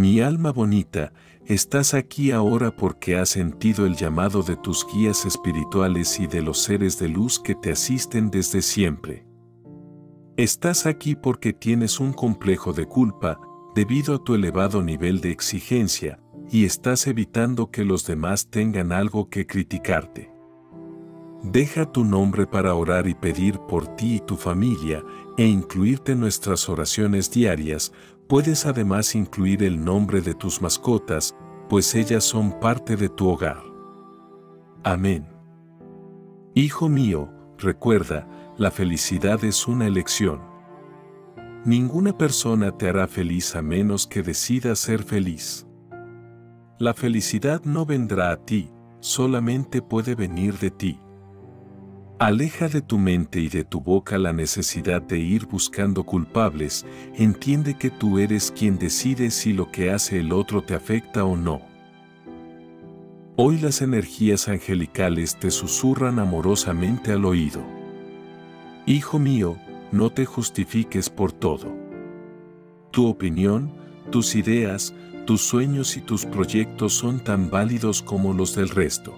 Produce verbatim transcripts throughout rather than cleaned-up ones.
Mi alma bonita, estás aquí ahora porque has sentido el llamado de tus guías espirituales y de los seres de luz que te asisten desde siempre. Estás aquí porque tienes un complejo de culpa debido a tu elevado nivel de exigencia y estás evitando que los demás tengan algo que criticarte. Deja tu nombre para orar y pedir por ti y tu familia e incluirte en nuestras oraciones diarias. Puedes además incluir el nombre de tus mascotas, pues ellas son parte de tu hogar. Amén. Hijo mío, recuerda, la felicidad es una elección. Ninguna persona te hará feliz a menos que decidas ser feliz. La felicidad no vendrá a ti, solamente puede venir de ti. Aleja de tu mente y de tu boca la necesidad de ir buscando culpables, entiende que tú eres quien decide si lo que hace el otro te afecta o no. Hoy las energías angelicales te susurran amorosamente al oído. Hijo mío, no te justifiques por todo. Tu opinión, tus ideas, tus sueños y tus proyectos son tan válidos como los del resto.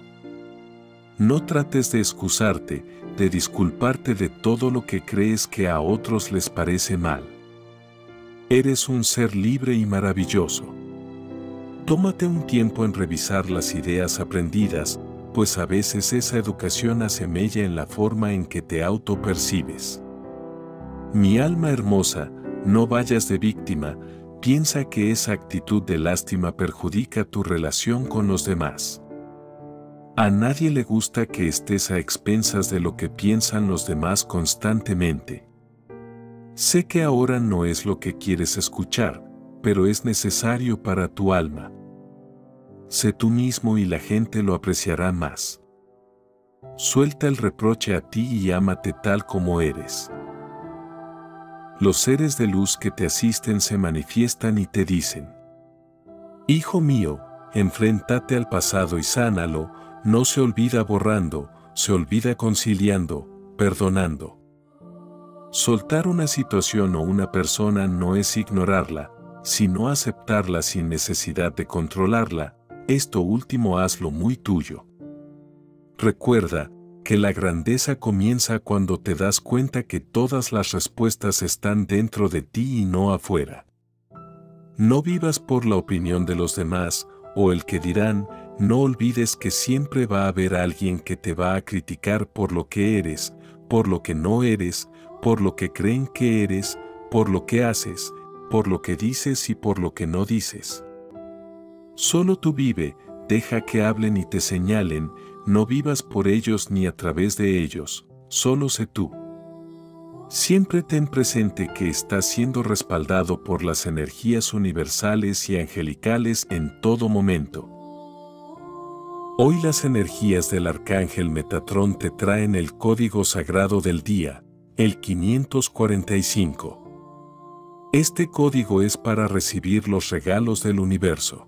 No trates de excusarte, de disculparte de todo lo que crees que a otros les parece mal. Eres un ser libre y maravilloso. Tómate un tiempo en revisar las ideas aprendidas, pues a veces esa educación hace mella en la forma en que te autopercibes. Mi alma hermosa, no vayas de víctima, piensa que esa actitud de lástima perjudica tu relación con los demás. A nadie le gusta que estés a expensas de lo que piensan los demás constantemente. Sé que ahora no es lo que quieres escuchar, pero es necesario para tu alma. Sé tú mismo y la gente lo apreciará más. Suelta el reproche a ti y ámate tal como eres. Los seres de luz que te asisten se manifiestan y te dicen: Hijo mío, enfréntate al pasado y sánalo. No se olvida borrando, se olvida conciliando, perdonando. Soltar una situación o una persona no es ignorarla, sino aceptarla sin necesidad de controlarla. Esto último hazlo muy tuyo. Recuerda que la grandeza comienza cuando te das cuenta que todas las respuestas están dentro de ti y no afuera. No vivas por la opinión de los demás o el que dirán. No olvides que siempre va a haber alguien que te va a criticar por lo que eres, por lo que no eres, por lo que creen que eres, por lo que haces, por lo que dices y por lo que no dices. Solo tú vive, deja que hablen y te señalen, no vivas por ellos ni a través de ellos, solo sé tú. Siempre ten presente que estás siendo respaldado por las energías universales y angelicales en todo momento. Hoy las energías del Arcángel Metatrón te traen el código sagrado del día, el quinientos cuarenta y cinco. Este código es para recibir los regalos del universo.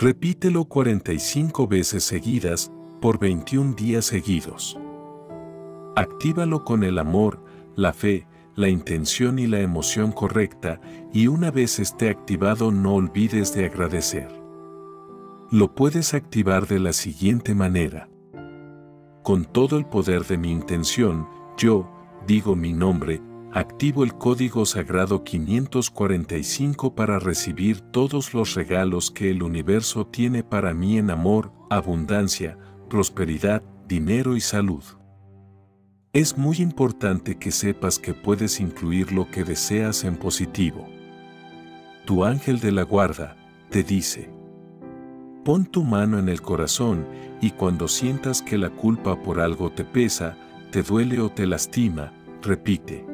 Repítelo cuarenta y cinco veces seguidas, por veintiún días seguidos. Actívalo con el amor, la fe, la intención y la emoción correcta, y una vez esté activado no olvides de agradecer. Lo puedes activar de la siguiente manera. Con todo el poder de mi intención, yo, digo mi nombre, activo el código sagrado quinientos cuarenta y cinco para recibir todos los regalos que el universo tiene para mí en amor, abundancia, prosperidad, dinero y salud. Es muy importante que sepas que puedes incluir lo que deseas en positivo. Tu ángel de la guarda te dice: pon tu mano en el corazón y cuando sientas que la culpa por algo te pesa, te duele o te lastima, repite: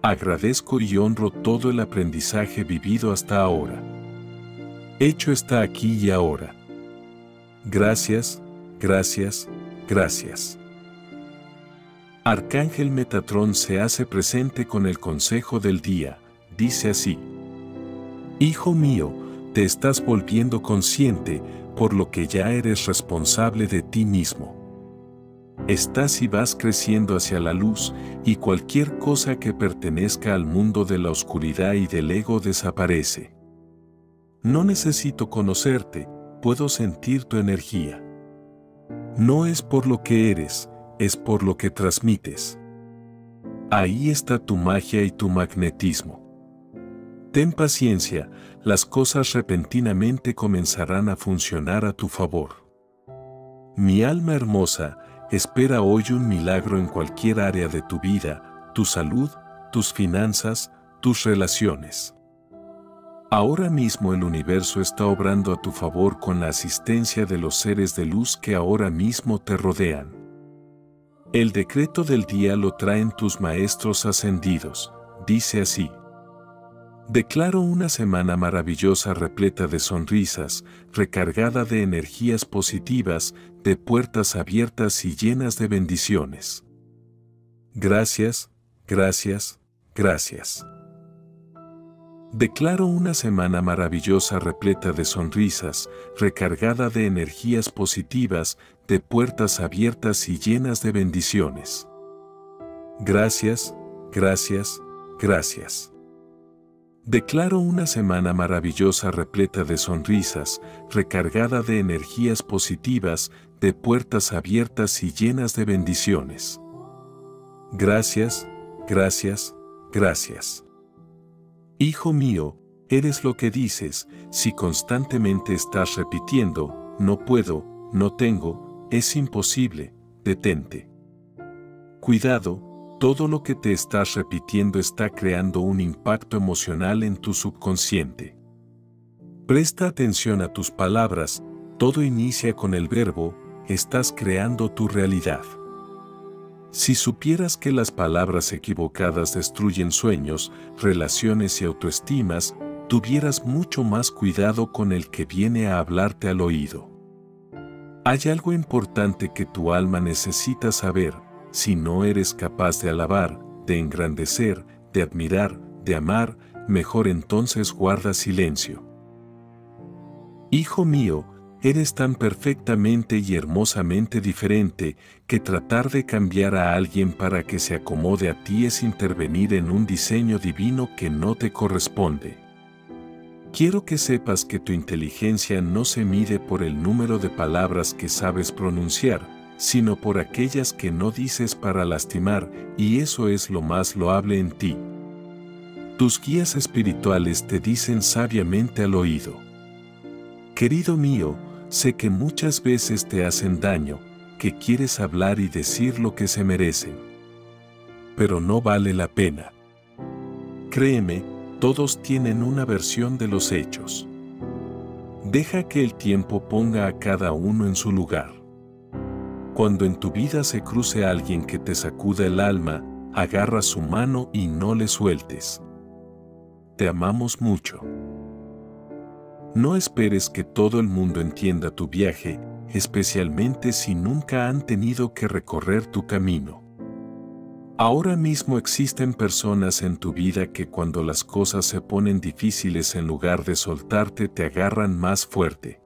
agradezco y honro todo el aprendizaje vivido hasta ahora. Hecho está aquí y ahora. Gracias, gracias, gracias. Arcángel Metatrón se hace presente con el consejo del día, dice así: Hijo mío, te estás volviendo consciente, por lo que ya eres responsable de ti mismo. Estás y vas creciendo hacia la luz, y cualquier cosa que pertenezca al mundo de la oscuridad y del ego desaparece. No necesito conocerte, puedo sentir tu energía. No es por lo que eres, es por lo que transmites. Ahí está tu magia y tu magnetismo. Ten paciencia, las cosas repentinamente comenzarán a funcionar a tu favor. Mi alma hermosa, espera hoy un milagro en cualquier área de tu vida, tu salud, tus finanzas, tus relaciones. Ahora mismo el universo está obrando a tu favor con la asistencia de los seres de luz que ahora mismo te rodean. El decreto del día lo traen tus maestros ascendidos, dice así. Declaro una semana maravillosa repleta de sonrisas, recargada de energías positivas, de puertas abiertas y llenas de bendiciones. Gracias, gracias, gracias. Declaro una semana maravillosa repleta de sonrisas, recargada de energías positivas, de puertas abiertas y llenas de bendiciones. Gracias, gracias, gracias. Declaro una semana maravillosa repleta de sonrisas, recargada de energías positivas, de puertas abiertas y llenas de bendiciones. Gracias, gracias, gracias. Hijo mío, eres lo que dices, si constantemente estás repitiendo, no puedo, no tengo, es imposible, detente. Cuidado. Todo lo que te estás repitiendo está creando un impacto emocional en tu subconsciente. Presta atención a tus palabras, todo inicia con el verbo, estás creando tu realidad. Si supieras que las palabras equivocadas destruyen sueños, relaciones y autoestimas, tuvieras mucho más cuidado con el que viene a hablarte al oído. Hay algo importante que tu alma necesita saber. Si no eres capaz de alabar, de engrandecer, de admirar, de amar, mejor entonces guarda silencio. Hijo mío, eres tan perfectamente y hermosamente diferente que tratar de cambiar a alguien para que se acomode a ti es intervenir en un diseño divino que no te corresponde. Quiero que sepas que tu inteligencia no se mide por el número de palabras que sabes pronunciar, sino por aquellas que no dices para lastimar, y eso es lo más loable en ti. Tus guías espirituales te dicen sabiamente al oído. Querido mío, sé que muchas veces te hacen daño, que quieres hablar y decir lo que se merecen. Pero no vale la pena. Créeme, todos tienen una versión de los hechos. Deja que el tiempo ponga a cada uno en su lugar. Cuando en tu vida se cruce alguien que te sacuda el alma, agarra su mano y no le sueltes. Te amamos mucho. No esperes que todo el mundo entienda tu viaje, especialmente si nunca han tenido que recorrer tu camino. Ahora mismo existen personas en tu vida que cuando las cosas se ponen difíciles en lugar de soltarte te agarran más fuerte.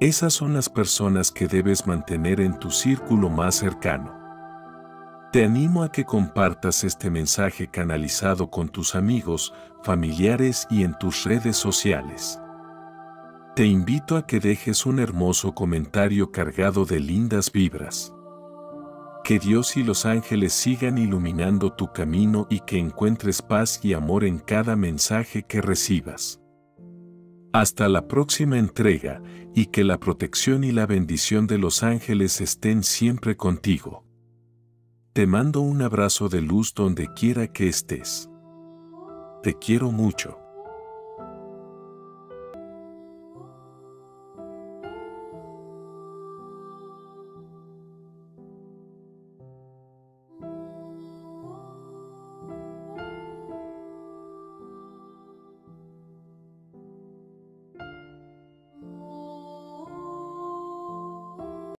Esas son las personas que debes mantener en tu círculo más cercano. Te animo a que compartas este mensaje canalizado con tus amigos, familiares y en tus redes sociales. Te invito a que dejes un hermoso comentario cargado de lindas vibras. Que Dios y los ángeles sigan iluminando tu camino y que encuentres paz y amor en cada mensaje que recibas. Hasta la próxima entrega, y que la protección y la bendición de los ángeles estén siempre contigo. Te mando un abrazo de luz donde quiera que estés. Te quiero mucho.